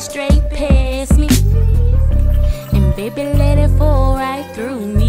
straight past me, and baby let it fall right through me.